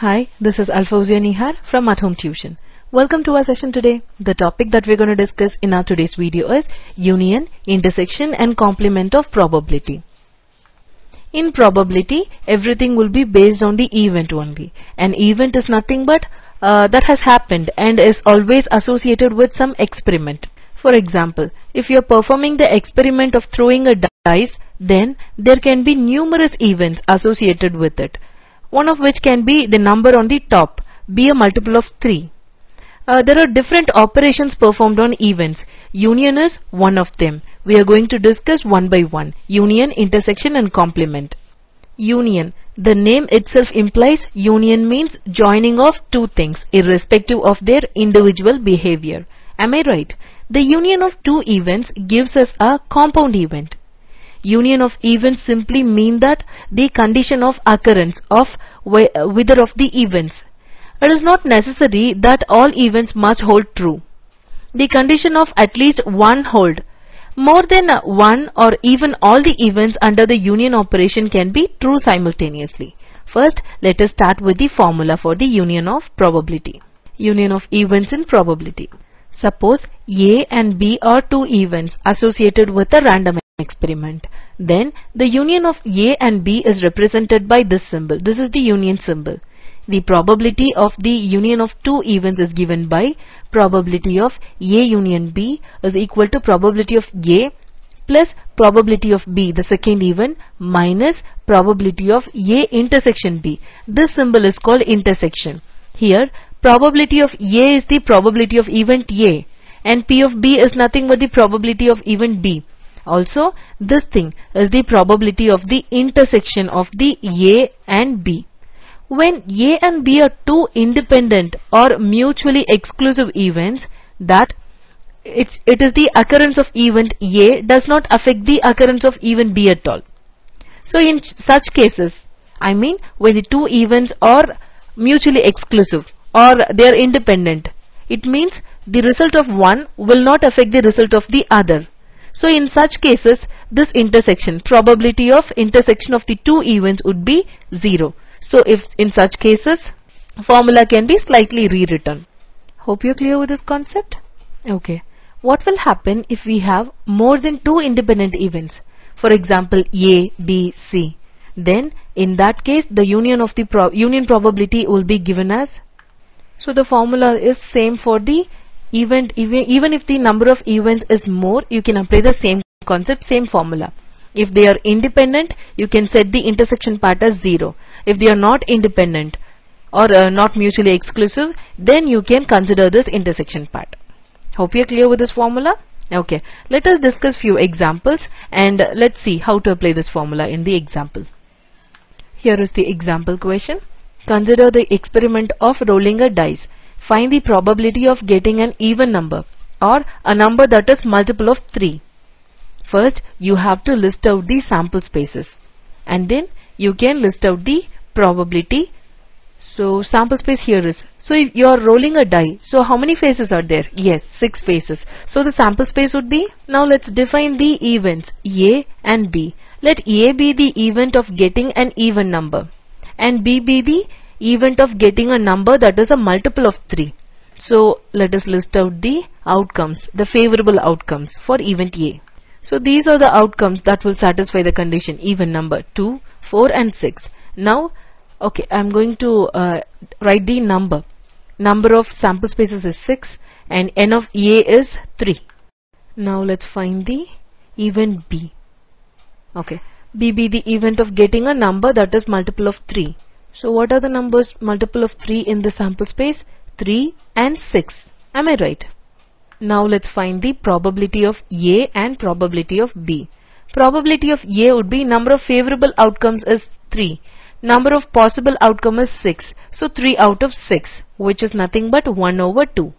Hi, this is Alfausia Nihar from At Home Tuition. Welcome to our session today. The topic that we're going to discuss in our today's video is union, intersection and complement of probability. In probability, everything will be based on the event only. An event is nothing but that has happened and is always associated with some experiment. For example, if you are performing the experiment of throwing a dice, then there can be numerous events associated with it. One of which can be the number on the top, be a multiple of 3. There are different operations performed on events. Union is one of them. We are going to discuss one by one. Union, intersection and complement. Union. The name itself implies union means joining of two things irrespective of their individual behavior. Am I right? The union of two events gives us a compound event. Union of events simply mean that the condition of occurrence of whether of the events. It is not necessary that all events must hold true. The condition of at least one hold. More than one or even all the events under the union operation can be true simultaneously. First, let us start with the formula for the union of probability. Union of events in probability. Suppose A and B are two events associated with a random experiment. Then, the union of A and B is represented by this symbol. This is the union symbol. The probability of the union of two events is given by probability of A union B is equal to probability of A plus probability of B, the second event, minus probability of A intersection B. This symbol is called intersection. Here, probability of A is the probability of event A and P of B is nothing but the probability of event B. Also, this thing is the probability of the intersection of the A and B. When A and B are two independent or mutually exclusive events, that it is the occurrence of event A does not affect the occurrence of event B at all. So in such cases, I mean when the two events are mutually exclusive or they are independent, it means the result of one will not affect the result of the other. So in such cases, this intersection, probability of intersection of the two events would be 0. So if in such cases, formula can be slightly rewritten. Hope you're clear with this concept. Okay. What will happen if we have more than two independent events? For example, A, B, C. Then in that case, the union of the union probability will be given as. So the formula is same for the event. Even if the number of events is more, you can apply the same concept, same formula. If they are independent, you can set the intersection part as 0. If they are not independent or not mutually exclusive, then you can consider this intersection part. Hope you are clear with this formula. Okay, let us discuss few examples and let's see how to apply this formula in the example. Here is the example question. Consider the experiment of rolling a dice. Find the probability of getting an even number or a number that is multiple of 3. First, you have to list out the sample spaces and then you can list out the probability. So sample space here is, so if you are rolling a die, so how many faces are there? Yes, 6 faces. So the sample space would be, now let's define the events A and B. Let A be the event of getting an even number and B be the event of getting a number that is a multiple of 3. So let us list out the outcomes, the favorable outcomes for event A. So these are the outcomes that will satisfy the condition even number 2, 4 and 6. Now, okay, I'm going to write the number. Number of sample spaces is 6 and n of A is 3. Now let's find the event B. Okay, B be the event of getting a number that is multiple of 3. So what are the numbers multiple of 3 in the sample space? 3 and 6. Am I right? Now let's find the probability of A and probability of B. Probability of A would be number of favorable outcomes is 3. Number of possible outcome is 6. So 3 out of 6, which is nothing but 1 over 2.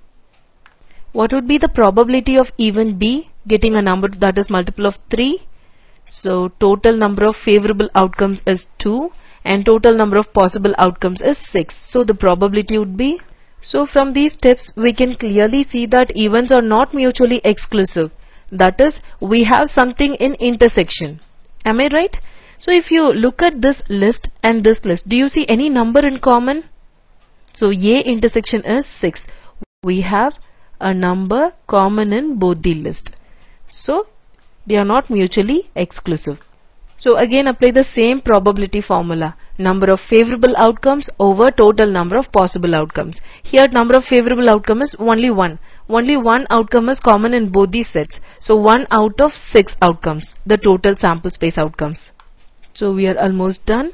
What would be the probability of event B getting a number that is multiple of 3? So total number of favorable outcomes is 2 and total number of possible outcomes is 6. So the probability would be. So from these steps, we can clearly see that events are not mutually exclusive. That is, we have something in intersection. Am I right? So if you look at this list and this list, do you see any number in common? So A intersection is 6. We have a number common in both the list. So they are not mutually exclusive. So again apply the same probability formula. Number of favorable outcomes over total number of possible outcomes. Here number of favorable outcome is only 1. Only one outcome is common in both these sets. So 1 out of 6 outcomes, the total sample space outcomes. So we are almost done.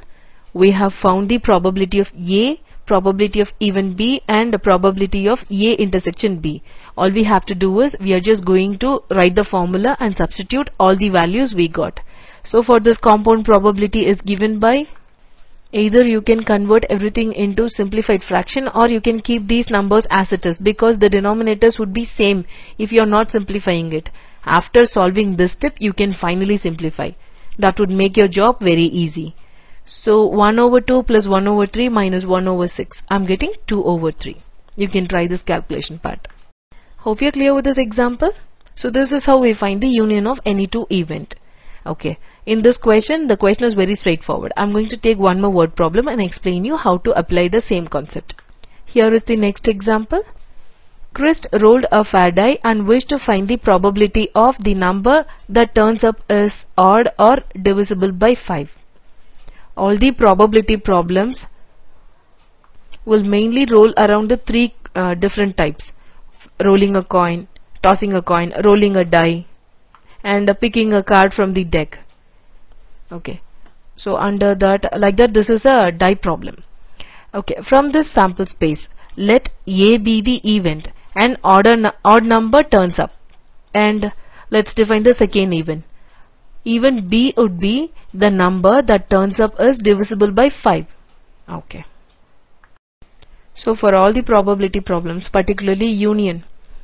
We have found the probability of A, probability of even B and the probability of A intersection B. All we have to do is we are just going to write the formula and substitute all the values we got. So for this compound probability is given by either you can convert everything into simplified fraction or you can keep these numbers as it is because the denominators would be same if you are not simplifying it. After solving this step you can finally simplify. That would make your job very easy. So 1 over 2 plus 1 over 3 minus 1 over 6. I'm getting 2 over 3. You can try this calculation part. Hope you're clear with this example. So this is how we find the union of any two event. Okay, in this question, the question is very straightforward. I'm going to take one more word problem and explain you how to apply the same concept. Here is the next example. Chris rolled a fair die and wished to find the probability of the number that turns up as odd or divisible by 5. All the probability problems will mainly roll around the three different types. Rolling a coin, tossing a coin, rolling a die, and picking a card from the deck. Okay, so under that, like that, this is a die problem. Okay, from this sample space, let A be the event and odd number turns up. And let's define the second event. Event B would be the number that turns up is divisible by 5. Okay. So for all the probability problems, particularly union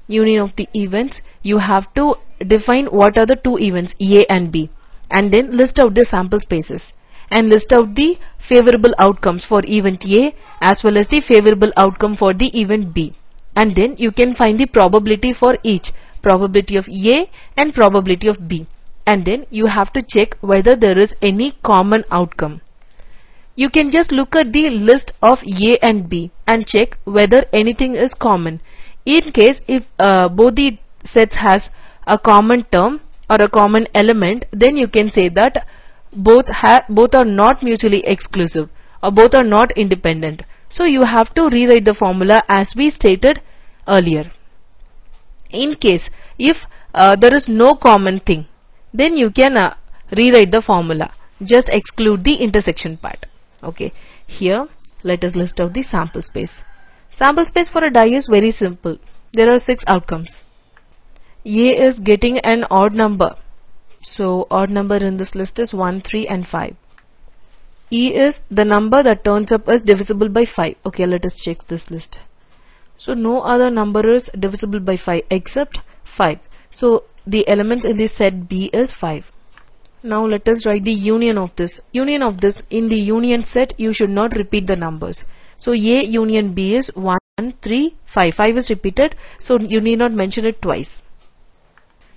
of the events, you have to define what are the two events A and B and then list out the sample spaces and list out the favorable outcomes for event A as well as the favorable outcome for the event B, and then you can find the probability for each, probability of A and probability of B, and then you have to check whether there is any common outcome. You can just look at the list of A and B and check whether anything is common. In case if both the sets has a common term or a common element, then you can say that both are not mutually exclusive or both are not independent. So you have to rewrite the formula as we stated earlier. In case if there is no common thing, then you can rewrite the formula, just exclude the intersection part. Okay, here let us list out the sample space. Sample space for a die is very simple. There are 6 outcomes. A is getting an odd number. So odd number in this list is 1, 3 and 5. E is the number that turns up as divisible by 5. Okay, let us check this list. So no other number is divisible by 5 except 5. So the elements in this set B is 5. Now let us write the union of this. Union of this, in the union set you should not repeat the numbers. So A union B is 1, 3, 5. 5 is repeated, so you need not mention it twice.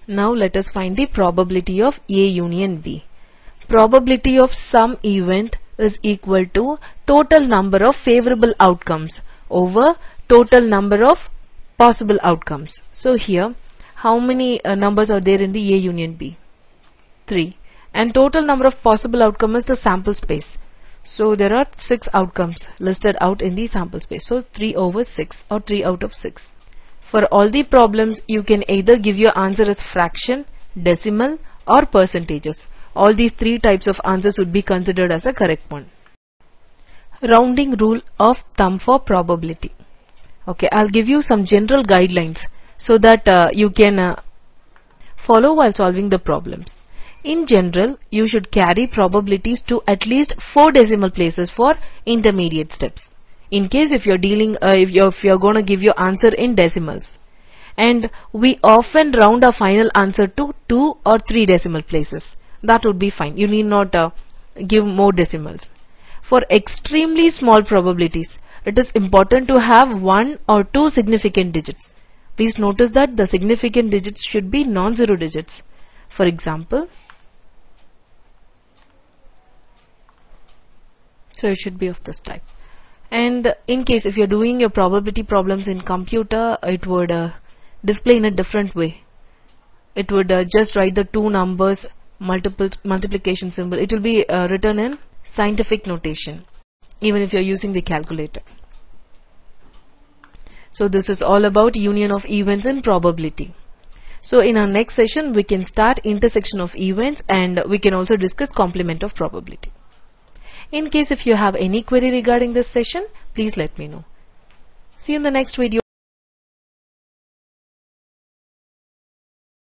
Now let us find the probability of A union B. Probability of some event is equal to total number of favorable outcomes over total number of possible outcomes. So here, how many numbers are there in the A union B? 3. And total number of possible outcomes is the sample space. So there are 6 outcomes listed out in the sample space. So 3 over 6 or 3 out of 6. For all the problems, you can either give your answer as fraction, decimal or percentages. All these three types of answers would be considered as a correct one. Rounding rule of thumb for probability. Okay, I'll give you some general guidelines so that you can follow while solving the problems. In general, you should carry probabilities to at least 4 decimal places for intermediate steps. In case if you're dealing, if you're going to give your answer in decimals, and we often round our final answer to 2 or 3 decimal places. That would be fine. You need not give more decimals. For extremely small probabilities, it is important to have 1 or 2 significant digits. Please notice that the significant digits should be non-zero digits. For example, so it should be of this type. And in case if you're doing your probability problems in computer, it would display in a different way. It would just write the two numbers multiplication symbol. It will be written in scientific notation, even if you're using the calculator. So this is all about union of events in probability. So in our next session, we can start intersection of events, and we can also discuss complement of probability. In case if you have any query regarding this session, please let me know. See you in the next video.